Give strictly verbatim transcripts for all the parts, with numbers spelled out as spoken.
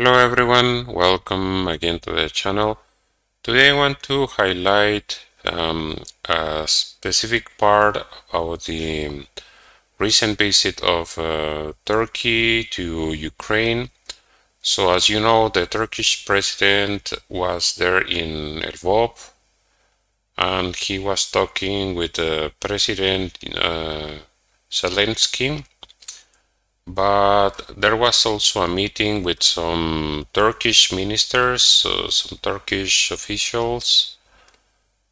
Hello everyone, welcome again to the channel. Today I want to highlight um, a specific part about the recent visit of uh, Turkey to Ukraine. So as you know, the Turkish president was there in Lviv and he was talking with uh, President uh, Zelensky. But there was also a meeting with some Turkish ministers, uh, some Turkish officials.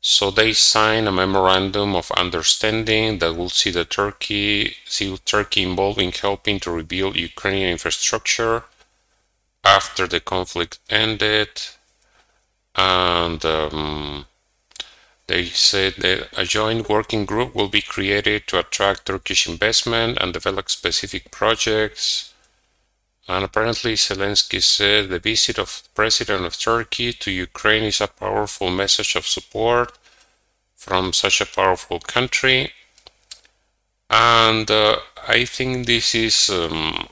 So they signed a memorandum of understanding that will see the Turkey, see Turkey involved in helping to rebuild Ukrainian infrastructure after the conflict ended. And um, they said that a joint working group will be created to attract Turkish investment and develop specific projects. And apparently Zelensky said the visit of the president of Turkey to Ukraine is a powerful message of support from such a powerful country. And uh, I think this is, um,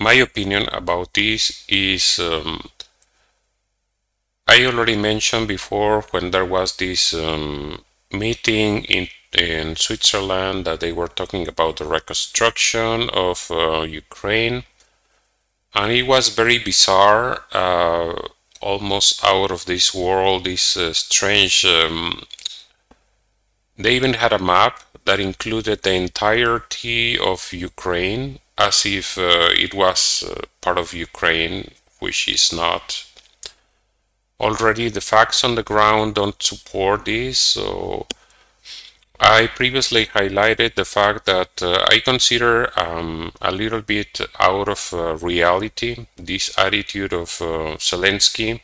my opinion about this is, um, I already mentioned before when there was this um, meeting in, in Switzerland that they were talking about the reconstruction of uh, Ukraine, and it was very bizarre, uh, almost out of this world, this uh, strange... Um, they even had a map that included the entirety of Ukraine, as if uh, it was uh, part of Ukraine, which is not. Already the facts on the ground don't support this, so I previously highlighted the fact that uh, I consider um, a little bit out of uh, reality this attitude of uh, Zelensky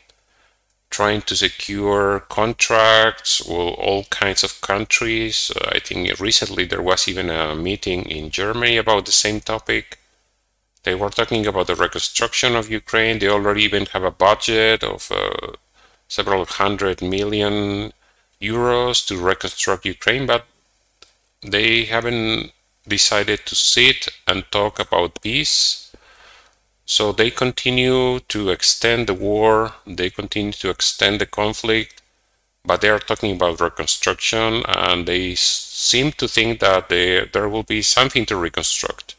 trying to secure contracts with all kinds of countries. Uh, I think recently there was even a meeting in Germany about the same topic. They were talking about the reconstruction of Ukraine. They already even have a budget of uh, several hundred million euros to reconstruct Ukraine, but they haven't decided to sit and talk about peace. So they continue to extend the war, they continue to extend the conflict, but they are talking about reconstruction and they seem to think that they, there will be something to reconstruct.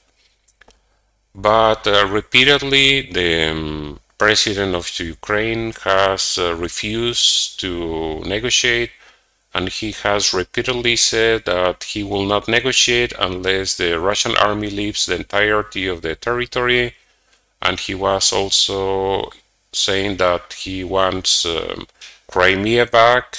But uh, repeatedly the um, president of Ukraine has uh, refused to negotiate, and he has repeatedly said that he will not negotiate unless the Russian army leaves the entirety of the territory, and he was also saying that he wants um, Crimea back.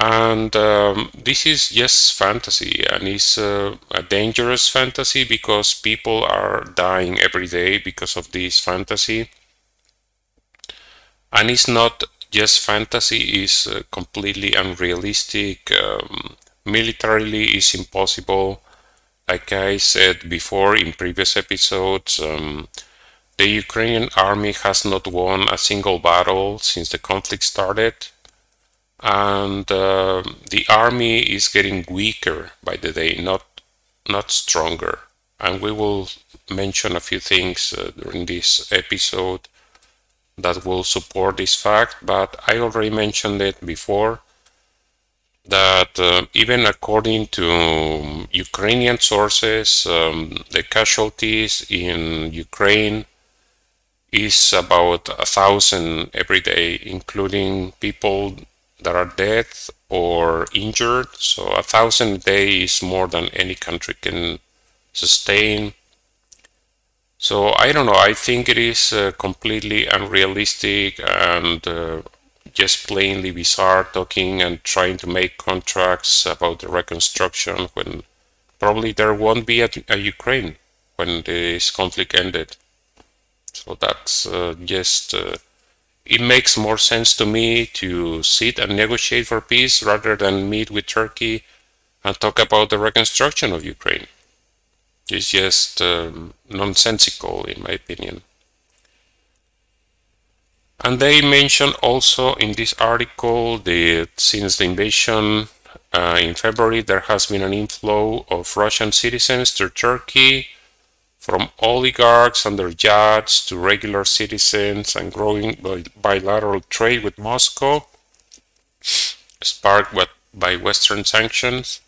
And um, this is just fantasy, and it's uh, a dangerous fantasy because people are dying every day because of this fantasy. And it's not just fantasy, it's uh, completely unrealistic. Um, militarily it's impossible. Like I said before in previous episodes, um, the Ukrainian army has not won a single battle since the conflict started. And uh, the army is getting weaker by the day, not not stronger. And we will mention a few things uh, during this episode that will support this fact, but I already mentioned it before that uh, even according to Ukrainian sources, um, the casualties in Ukraine is about a thousand every day, including people that are dead or injured. So a thousand a day is more than any country can sustain. So I don't know, I think it is uh, completely unrealistic and uh, just plainly bizarre talking and trying to make contracts about the reconstruction when probably there won't be a, a Ukraine when this conflict ended. So that's uh, just... Uh, It makes more sense to me to sit and negotiate for peace rather than meet with Turkey and talk about the reconstruction of Ukraine. It's just um, nonsensical, in my opinion. And they mention also in this article that since the invasion uh, in February, there has been an inflow of Russian citizens to Turkey from oligarchs and their yachts to regular citizens, and growing bilateral trade with Moscow, sparked by Western sanctions.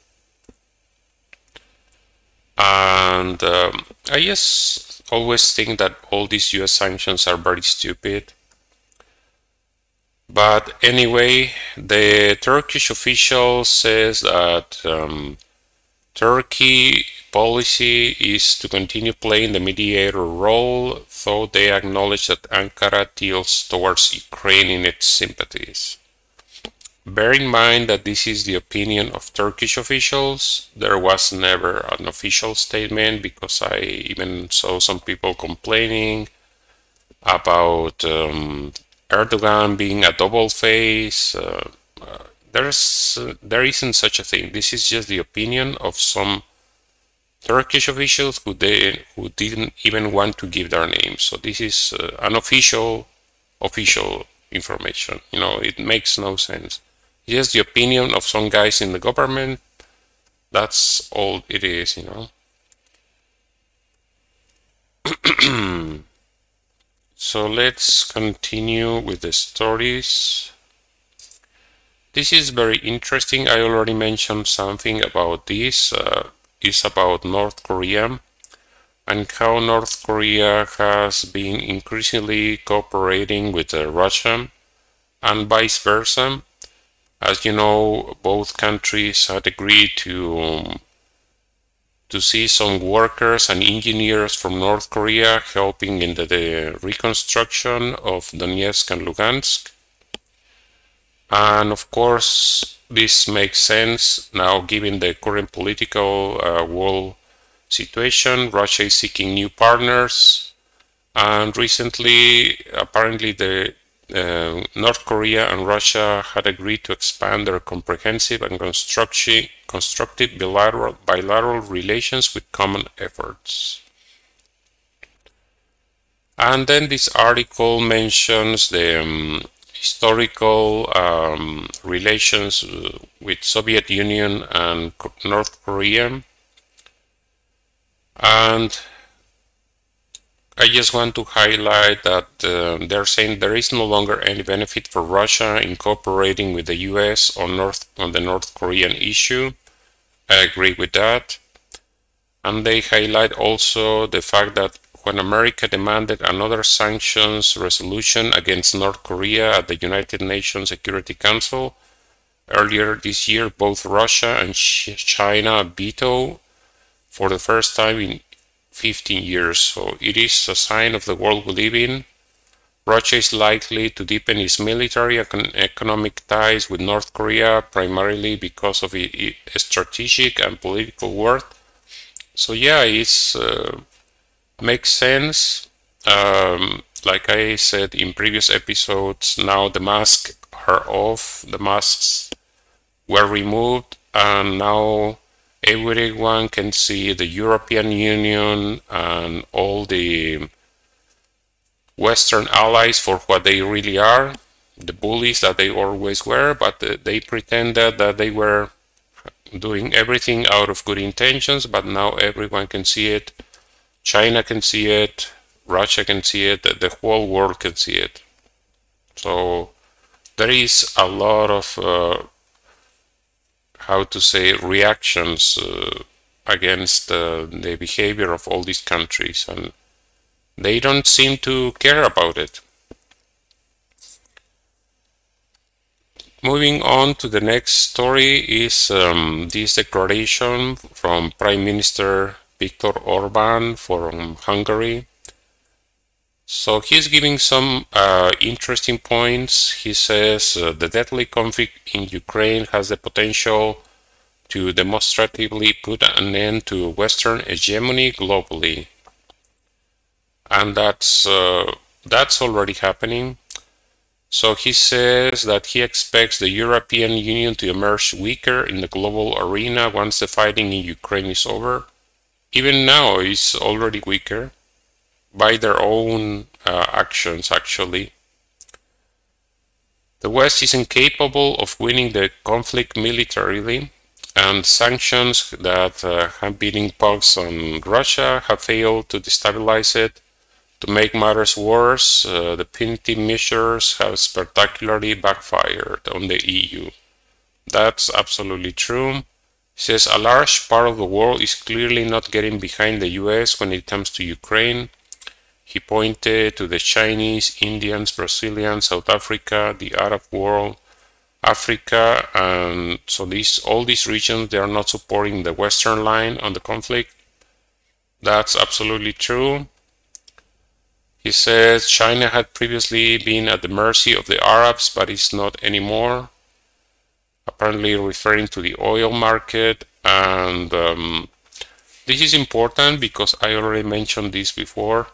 And um, I just always think that all these U S sanctions are very stupid. But anyway, the Turkish official says that um, Turkey policy is to continue playing the mediator role, though they acknowledge that Ankara tilts towards Ukraine in its sympathies. Bear in mind that this is the opinion of Turkish officials. There was never an official statement, because I even saw some people complaining about um, Erdogan being a double face. Uh, uh, there's, uh, there isn't such a thing. This is just the opinion of some Turkish officials who, they, who didn't even want to give their names. So this is uh, unofficial, official information. You know, it makes no sense. Just the opinion of some guys in the government. That's all it is, you know. So let's continue with the stories. This is very interesting. I already mentioned something about this. Uh, it's about North Korea and how North Korea has been increasingly cooperating with uh, Russia and vice versa. As you know, both countries had agreed to um, to see some workers and engineers from North Korea helping in the, the reconstruction of Donetsk and Lugansk. And of course, this makes sense now, given the current political uh, world situation. Russia is seeking new partners, and recently, apparently, the uh, North Korea and Russia had agreed to expand their comprehensive and constructive constructive bilateral, bilateral relations with common efforts. And then this article mentions the um, historical um, relations with Soviet Union and North Korea. And I just want to highlight that uh, they're saying there is no longer any benefit for Russia in cooperating with the U S on, North, on the North Korean issue. I agree with that. And they highlight also the fact that when America demanded another sanctions resolution against North Korea at the United Nations Security Council earlier this year, both Russia and China vetoed for the first time in fifteen years. So it is a sign of the world we live in. Russia is likely to deepen its military and economic ties with North Korea, primarily because of its strategic and political worth. So yeah, it's uh, makes sense. Um, like I said in previous episodes, now the masks are off, the masks were removed, and now everyone can see the European Union and all the Western allies for what they really are, the bullies that they always were, but they pretended that they were doing everything out of good intentions, but now everyone can see it. China can see it, Russia can see it, the whole world can see it. So there is a lot of uh, how to say, reactions uh, against uh, the behavior of all these countries, and they don't seem to care about it. Moving on to the next story is um, this declaration from Prime Minister Viktor Orban from Hungary. So he's giving some uh, interesting points. He says uh, the deadly conflict in Ukraine has the potential to demonstratively put an end to Western hegemony globally, and that's uh, that's already happening. So he says that he expects the European Union to emerge weaker in the global arena once the fighting in Ukraine is over. Even now, it's already weaker by their own uh, actions, actually. The West is incapable of winning the conflict militarily, and sanctions that uh, have been imposed on Russia have failed to destabilize it. To make matters worse, uh, the punitive measures have spectacularly backfired on the E U. That's absolutely true. Says a large part of the world is clearly not getting behind the U S when it comes to Ukraine. He pointed to the Chinese, Indians, Brazilians, South Africa, the Arab world, Africa, and so these all these regions, they are not supporting the Western line on the conflict. That's absolutely true. He says China had previously been at the mercy of the Arabs, but it's not anymore. Apparently referring to the oil market, and um, this is important because I already mentioned this before.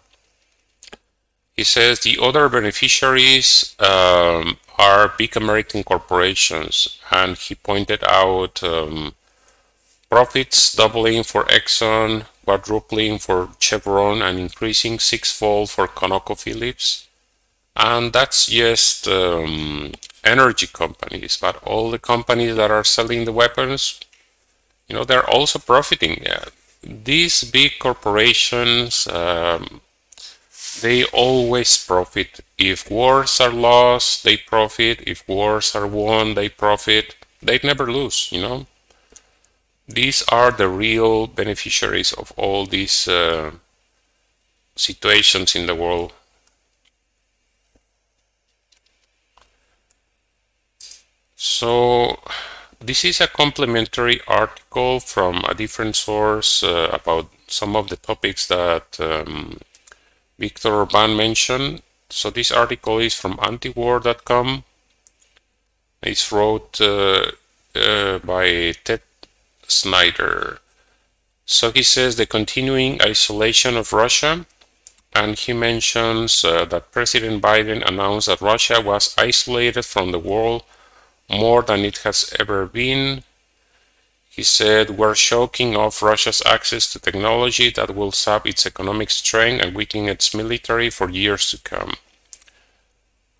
He says the other beneficiaries um, are big American corporations, and he pointed out um, profits doubling for Exxon, quadrupling for Chevron, and increasing sixfold for ConocoPhillips. And that's just um, energy companies, but all the companies that are selling the weapons, you know, they're also profiting. Yeah. These big corporations, um, they always profit. If wars are lost, they profit. If wars are won, they profit. They never lose, you know. These are the real beneficiaries of all these uh, situations in the world. So this is a complimentary article from a different source uh, about some of the topics that um, Viktor Orban mentioned. So this article is from antiwar dot com. It's wrote uh, uh, by Ted Snyder. So he says the continuing isolation of Russia, and he mentions uh, that President Biden announced that Russia was isolated from the world more than it has ever been. He said, we're choking off Russia's access to technology that will sap its economic strength and weaken its military for years to come.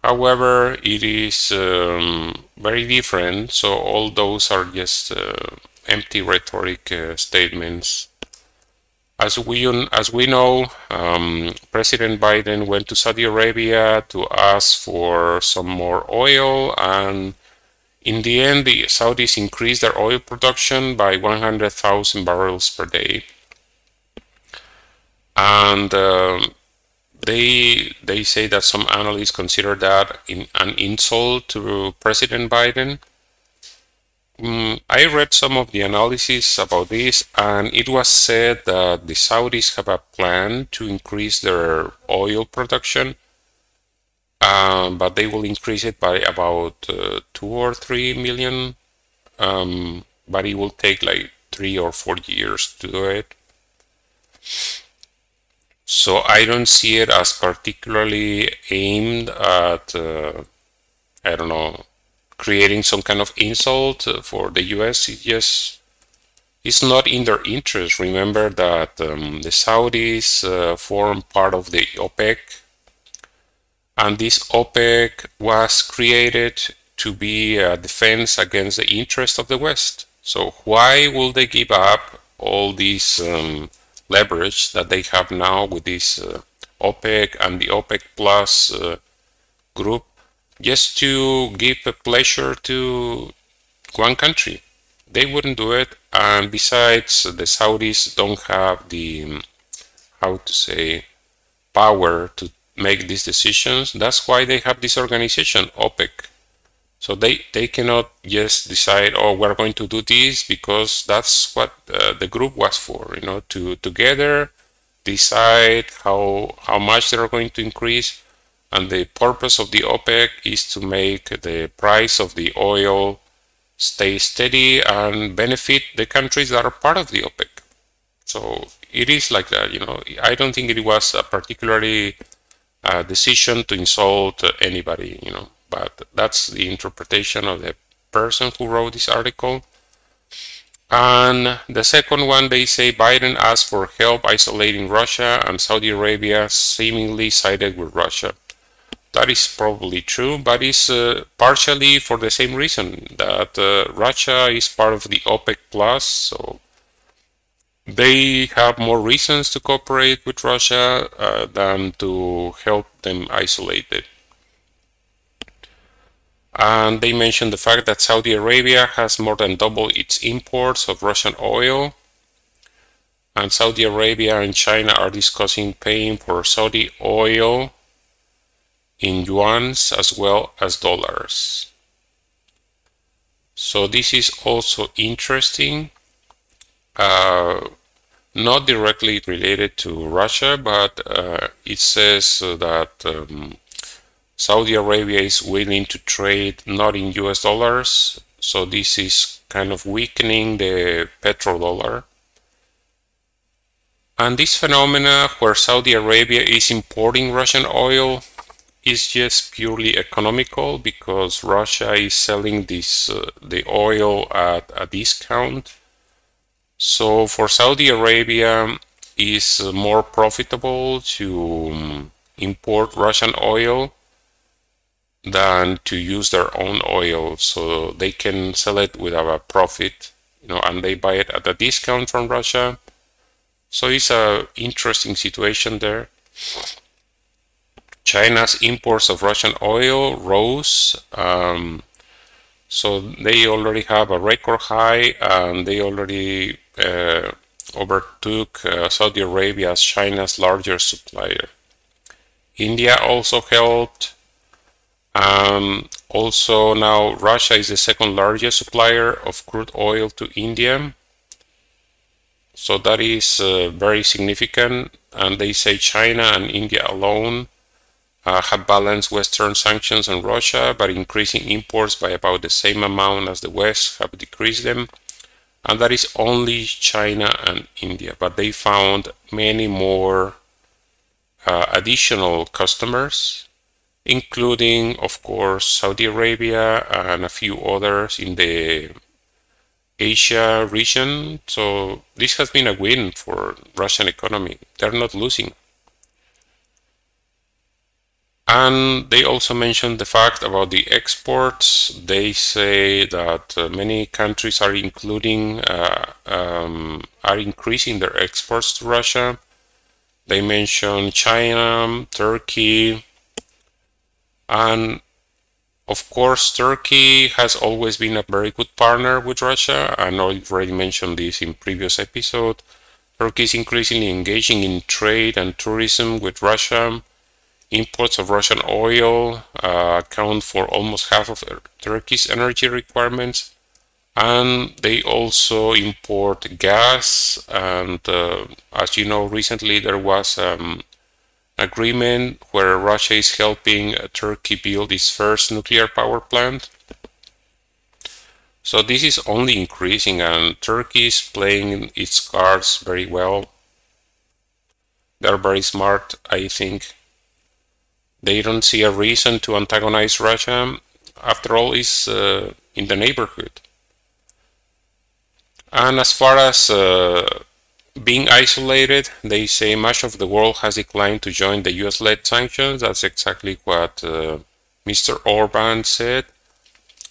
However, it is um, very different, so all those are just uh, empty rhetoric uh, statements. As we, as we know, um, President Biden went to Saudi Arabia to ask for some more oil, and in the end, the Saudis increased their oil production by one hundred thousand barrels per day, and uh, they they say that some analysts consider that in, an insult to President Biden. Mm, I read some of the analysis about this, and it was said that the Saudis have a plan to increase their oil production. Um, but they will increase it by about uh, two or three million, um, but it will take like three or four years to do it. So I don't see it as particularly aimed at, uh, I don't know, creating some kind of insult for the U S. It just, it's not in their interest. Remember that um, the Saudis uh, form part of the OPEC. And this OPEC was created to be a defense against the interest of the West. So why will they give up all this um, leverage that they have now with this uh, OPEC and the OPEC Plus uh, group, just to give a pleasure to one country? They wouldn't do it. And besides, the Saudis don't have the, how to say, power to make these decisions. That's why they have this organization, OPEC. So they, they cannot just decide, oh, we're going to do this, because that's what uh, the group was for, you know, to together decide how, how much they're going to increase. And the purpose of the OPEC is to make the price of the oil stay steady and benefit the countries that are part of the OPEC. So it is like that, you know. I don't think it was a particularly Uh, decision to insult anybody, you know, but that's the interpretation of the person who wrote this article. And the second one, they say Biden asked for help isolating Russia, and Saudi Arabia seemingly sided with Russia. That is probably true, but it's uh, partially for the same reason that uh, Russia is part of the OPEC plus, so they have more reasons to cooperate with Russia uh, than to help them isolate it. And they mentioned the fact that Saudi Arabia has more than double its imports of Russian oil. And Saudi Arabia and China are discussing paying for Saudi oil in yuans as well as dollars. So this is also interesting. Uh, not directly related to Russia, but uh, it says that um, Saudi Arabia is willing to trade not in U S dollars. So this is kind of weakening the petrodollar. And this phenomena where Saudi Arabia is importing Russian oil is just purely economical because Russia is selling this uh, the oil at a discount. So for Saudi Arabia, it's more profitable to um, import Russian oil than to use their own oil. So they can sell it without a profit, you know, and they buy it at a discount from Russia. So it's an interesting situation there. China's imports of Russian oil rose, um, so they already have a record high, and they already uh, overtook uh, Saudi Arabia as China's largest supplier. India also helped. Um, also now Russia is the second largest supplier of crude oil to India. So that is uh, very significant, and they say China and India alone uh, have balanced Western sanctions on Russia by increasing imports by about the same amount as the West have decreased them, and that is only China and India. But they found many more uh, additional customers, including, of course, Saudi Arabia and a few others in the Asia region. So this has been a win for Russian economy. They're not losing. And they also mentioned the fact about the exports. They say that uh, many countries are including uh, um, are increasing their exports to Russia. They mentioned China, Turkey, and of course, Turkey has always been a very good partner with Russia, and I already mentioned this in previous episode. Turkey is increasingly engaging in trade and tourism with Russia. Imports of Russian oil uh, account for almost half of Turkey's energy requirements, and they also import gas. And uh, as you know, recently there was um, agreement where Russia is helping Turkey build its first nuclear power plant. So this is only increasing, and Turkey is playing its cards very well. They're very smart, I think. They don't see a reason to antagonize Russia. After all, it's uh, in the neighborhood. And as far as uh, being isolated, they say much of the world has declined to join the U S-led sanctions. That's exactly what uh, Mister Orban said.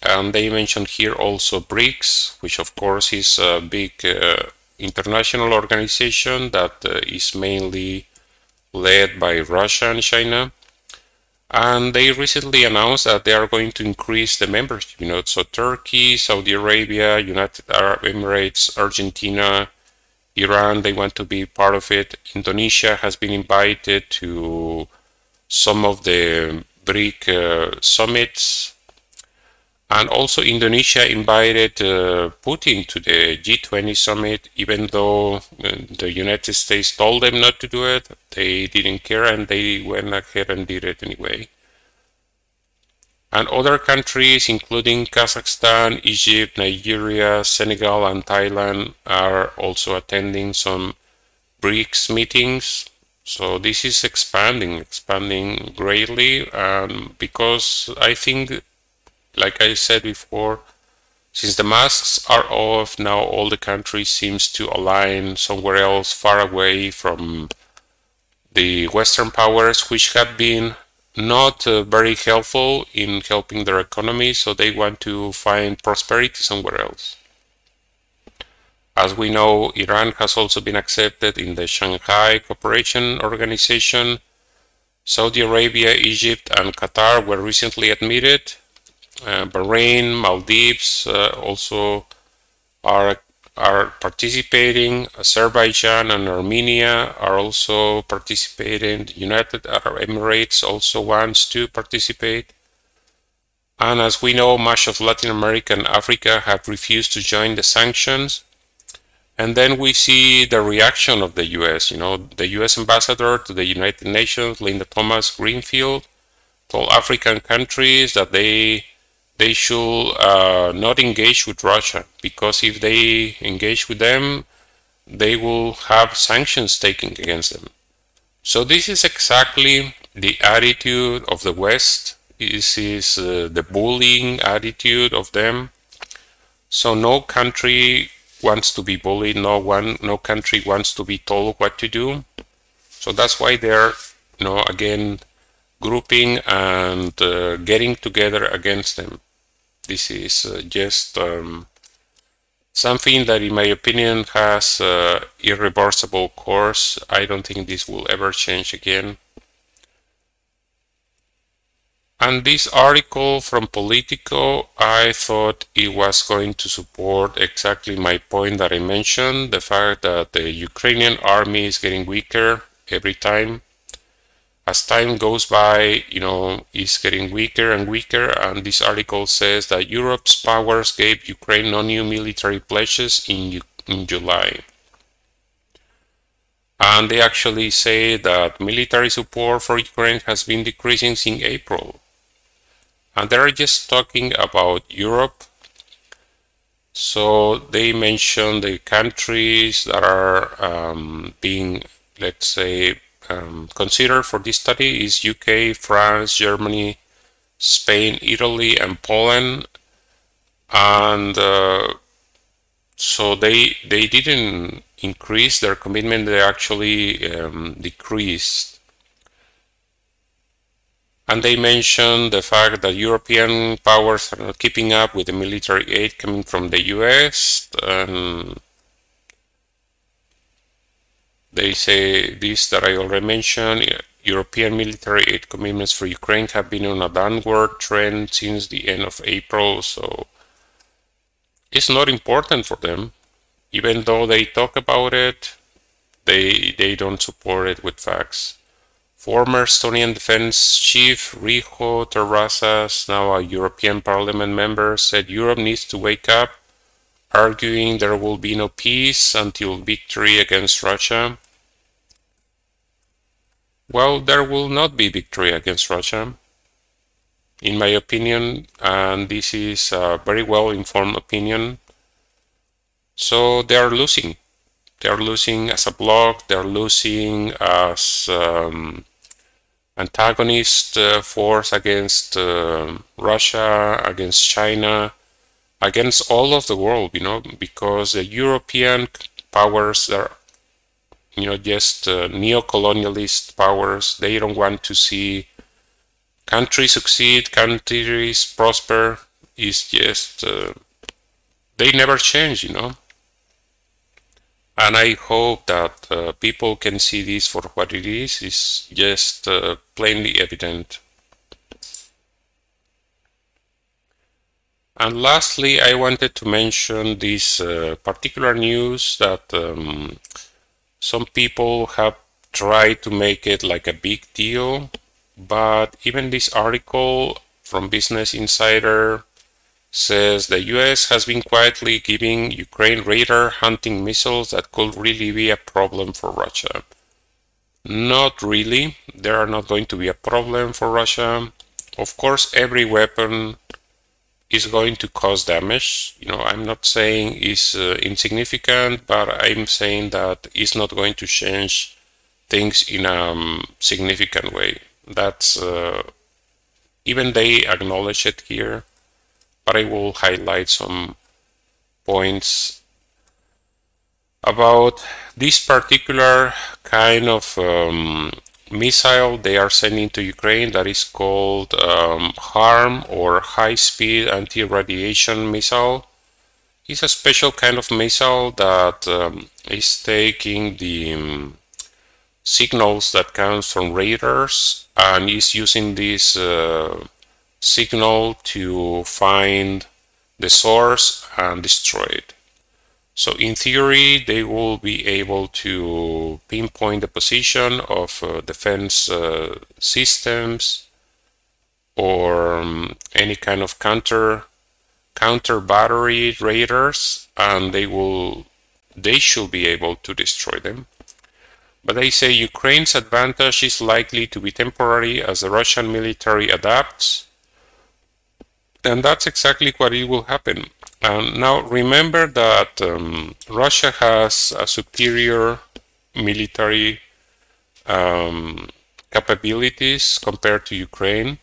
And they mentioned here also BRICS, which of course is a big uh, international organization that uh, is mainly led by Russia and China. And they recently announced that they are going to increase the membership. You know, so Turkey, Saudi Arabia, United Arab Emirates, Argentina, Iran, they want to be part of it. Indonesia has been invited to some of the BRIC uh, summits. And also Indonesia invited uh, Putin to the G twenty summit, even though uh, the United States told them not to do it. They didn't care, and they went ahead and did it anyway. And other countries, including Kazakhstan, Egypt, Nigeria, Senegal, and Thailand, are also attending some BRICS meetings. So this is expanding, expanding greatly, um, because I think, like I said before, since the masks are off, now all the countries seems to align somewhere else far away from the Western powers, which have been not uh, very helpful in helping their economy, so they want to find prosperity somewhere else. As we know, Iran has also been accepted in the Shanghai Cooperation Organization. Saudi Arabia, Egypt, and Qatar were recently admitted. Uh, Bahrain, Maldives uh, also are, are participating. Azerbaijan and Armenia are also participating. United Arab Emirates also wants to participate. And as we know, much of Latin America and Africa have refused to join the sanctions. And then we see the reaction of the U S. You know, the U S ambassador to the United Nations, Linda Thomas Greenfield, told African countries that they they should uh, not engage with Russia, because if they engage with them, they will have sanctions taken against them. So this is exactly the attitude of the West. This is uh, the bullying attitude of them. So no country wants to be bullied, no one, no country wants to be told what to do. So that's why they're, you know, again, grouping and uh, getting together against them. This is uh, just um, something that, in my opinion, has uh, irreversible course. I don't think this will ever change again. And this article from Politico, I thought it was going to support exactly my point that I mentioned, the fact that the Ukrainian army is getting weaker every time. As time goes by, you know, it's getting weaker and weaker, and this article says that Europe's powers gave Ukraine no new military pledges in, in July. And they actually say that military support for Ukraine has been decreasing since April. And they're just talking about Europe. So they mention the countries that are um, being, let's say, um, considered for this study is U K, France, Germany, Spain, Italy, and Poland. And uh, so they they didn't increase their commitment, they actually um, decreased. And they mentioned the fact that European powers are not keeping up with the military aid coming from the U S. Um, they say this that I already mentioned, European military aid commitments for Ukraine have been on a downward trend since the end of April, so it's not important for them. Even though they talk about it, they they don't support it with facts. Former Estonian defense chief Riho Terrasa, now a European Parliament member, said Europe needs to wake up, arguing there will be no peace until victory against Russia. Well, there will not be victory against Russia, in my opinion, and this is a very well-informed opinion. So they are losing. They are losing as a bloc. They are losing as um, antagonist uh, force against uh, Russia, against China, against all of the world. You know, because the European powers are, you know, just uh, neo-colonialist powers. They don't want to see countries succeed, countries prosper. It's just uh, they never change, you know. And I hope that uh, people can see this for what it is. It's just uh, plainly evident. And lastly, I wanted to mention this uh, particular news that um, some people have tried to make it like a big deal, but even this article from Business Insider says the U S has been quietly giving Ukraine radar hunting missiles that could really be a problem for Russia. Not really. They are not going to be a problem for Russia. Of course, every weapon is going to cause damage. You know, I'm not saying it's uh, insignificant, but I'm saying that it's not going to change things in a um, significant way. That's uh, even they acknowledge it here. But I will highlight some points about this particular kind of um, missile they are sending to Ukraine that is called um, HARM, or high-speed anti-radiation missile. It's a special kind of missile that um, is taking the um, signals that comes from radars and is using this uh, signal to find the source and destroy it. So in theory, they will be able to pinpoint the position of uh, defense uh, systems or um, any kind of counter counter battery radars, and they will they should be able to destroy them. But they say Ukraine's advantage is likely to be temporary as the Russian military adapts, and that's exactly what it will happen. And now remember that um, Russia has a superior military um, capabilities compared to Ukraine,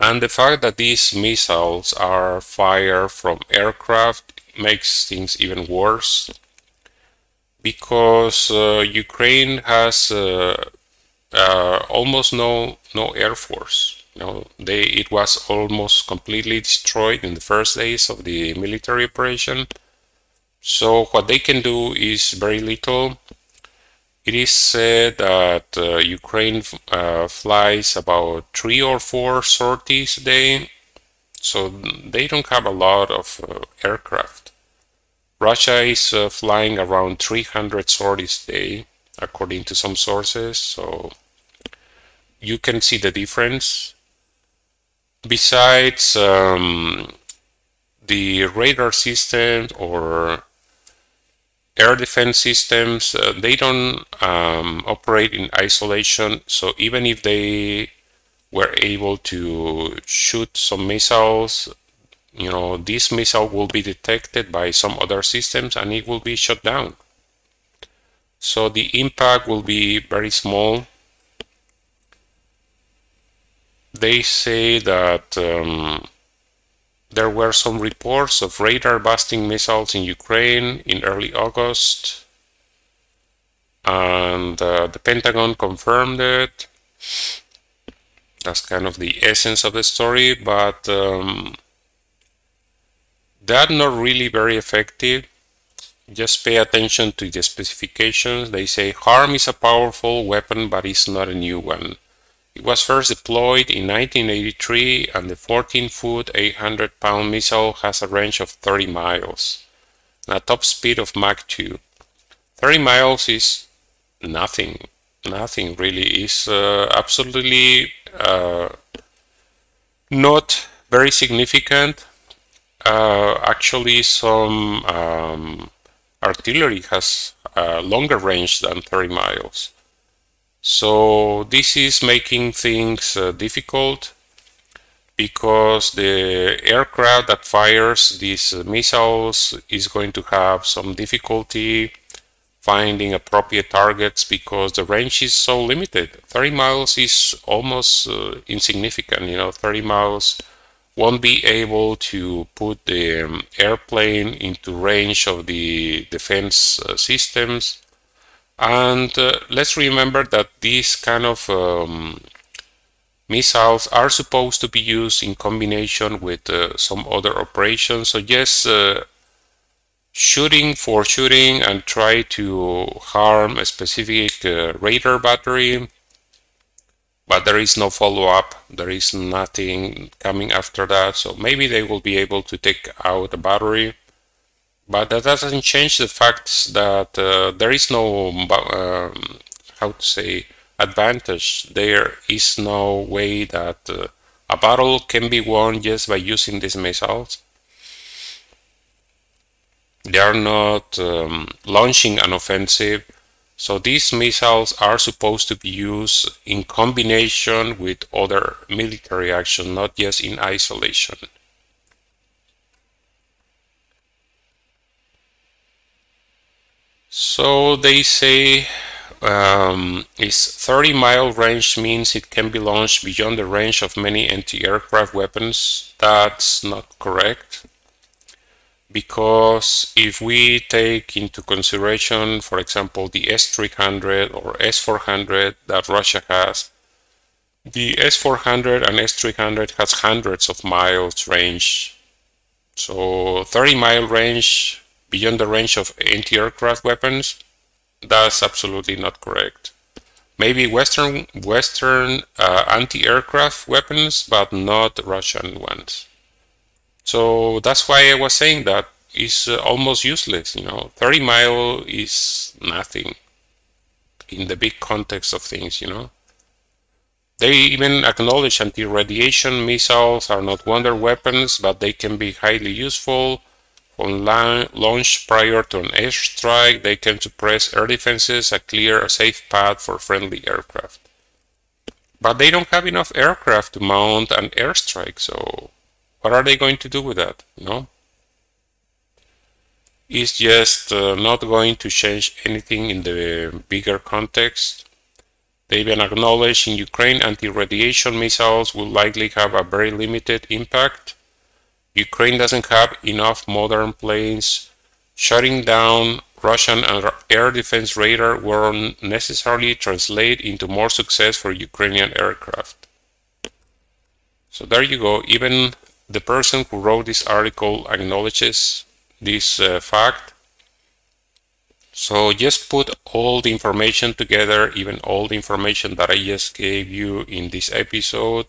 and the fact that these missiles are fired from aircraft makes things even worse, because uh, Ukraine has uh, uh, almost no no air force. No, they, it was almost completely destroyed in the first days of the military operation. So what they can do is very little. It is said that uh, Ukraine uh, flies about three or four sorties a day, so they don't have a lot of uh, aircraft. Russia is uh, flying around three hundred sorties a day, according to some sources, so you can see the difference. Besides, um, the radar system or air defense systems, uh, they don't um, operate in isolation. So even if they were able to shoot some missiles, you know, this missile will be detected by some other systems and it will be shot down. So the impact will be very small. They say that um, there were some reports of radar busting missiles in Ukraine in early August, and uh, the Pentagon confirmed it. That's kind of the essence of the story, but um, that's not really very effective. Just pay attention to the specifications. They say HARM is a powerful weapon, but it's not a new one. It was first deployed in nineteen eighty-three, and the fourteen-foot, eight hundred pound missile has a range of thirty miles and a top speed of Mach two. thirty miles is nothing, nothing really. It's uh, absolutely uh, not very significant. Uh, actually, some um, artillery has a longer range than thirty miles. So this is making things uh, difficult, because the aircraft that fires these uh, missiles is going to have some difficulty finding appropriate targets because the range is so limited. thirty miles is almost uh, insignificant, you know, thirty miles won't be able to put the um, airplane into range of the defense uh, systems. And uh, let's remember that these kind of um, missiles are supposed to be used in combination with uh, some other operations. So yes, uh, shooting for shooting and try to harm a specific uh, radar battery, but there is no follow-up, there is nothing coming after that. So maybe they will be able to take out a battery, but that doesn't change the facts that uh, there is no, uh, how to say, advantage. There is no way that uh, a battle can be won just by using these missiles. They are not um, launching an offensive. So these missiles are supposed to be used in combination with other military action, not just in isolation. So they say um, its thirty mile range means it can be launched beyond the range of many anti-aircraft weapons. That's not correct, because if we take into consideration, for example, the S three hundred or S four hundred that Russia has, the S four hundred and S three hundred has hundreds of miles range. So thirty mile range beyond the range of anti-aircraft weapons, that's absolutely not correct. Maybe Western, Western uh, anti-aircraft weapons, but not Russian ones. So that's why I was saying that it's uh, almost useless, you know. thirty mile is nothing in the big context of things, you know. They even acknowledge anti-radiation missiles are not wonder weapons, but they can be highly useful. On launch prior to an airstrike, they can suppress air defenses, a clear, a safe path for friendly aircraft. But they don't have enough aircraft to mount an airstrike, so what are they going to do with that? You know? It's just uh, not going to change anything in the bigger context. They even acknowledge in Ukraine, anti-radiation missiles will likely have a very limited impact. Ukraine doesn't have enough modern planes. Shutting down Russian air defense radar won't necessarily translate into more success for Ukrainian aircraft. So there you go. Even the person who wrote this article acknowledges this uh, fact. So just put all the information together, even all the information that I just gave you in this episode,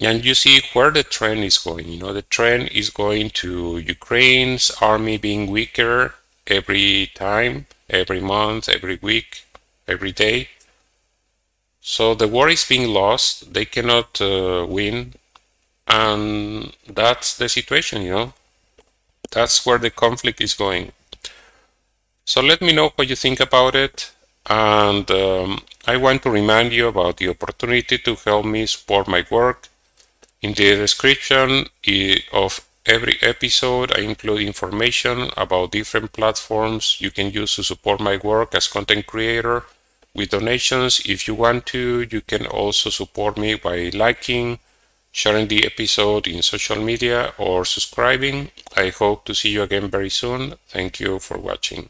and you see where the trend is going. You know, the trend is going to Ukraine's army being weaker every time, every month, every week, every day. So the war is being lost. They cannot uh, win. And that's the situation, you know. That's where the conflict is going. So let me know what you think about it. And um, I want to remind you about the opportunity to help me support my work. In the description of every episode, I include information about different platforms you can use to support my work as content creator with donations. If you want to, you can also support me by liking, sharing the episode in social media, or subscribing. I hope to see you again very soon. Thank you for watching.